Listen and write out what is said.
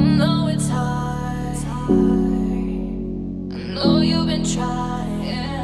know it's hard. I know you've been trying.